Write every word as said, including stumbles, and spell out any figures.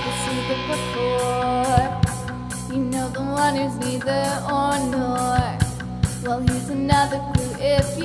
could see the before. You know the one who's neither or nor. Well, here's another clue. It's